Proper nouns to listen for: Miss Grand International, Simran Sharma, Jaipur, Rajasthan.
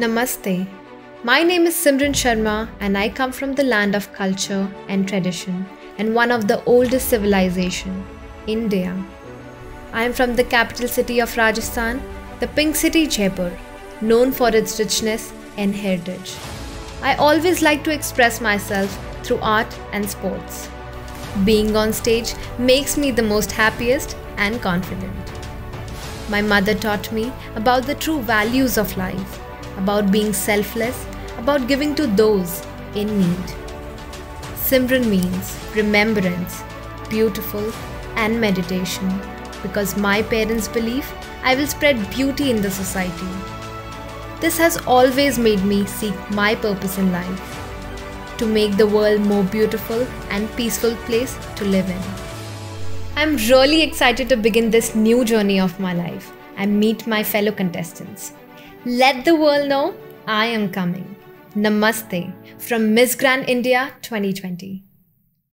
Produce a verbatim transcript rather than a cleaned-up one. Namaste. My name is Simran Sharma and I come from the land of culture and tradition and one of the oldest civilization, India. I am from the capital city of Rajasthan, the pink city Jaipur, known for its richness and heritage. I always like to express myself through art and sports. Being on stage makes me the most happiest and confident. My mother taught me about the true values of life, about being selfless, about giving to those in need. Simran means remembrance, beautiful, and meditation, because my parents believe I will spread beauty in the society. This has always made me seek my purpose in life, to make the world more beautiful and peaceful place to live in. I'm really excited to begin this new journey of my life and meet my fellow contestants. Let the world know I am coming. Namaste from Miss Grand India twenty twenty.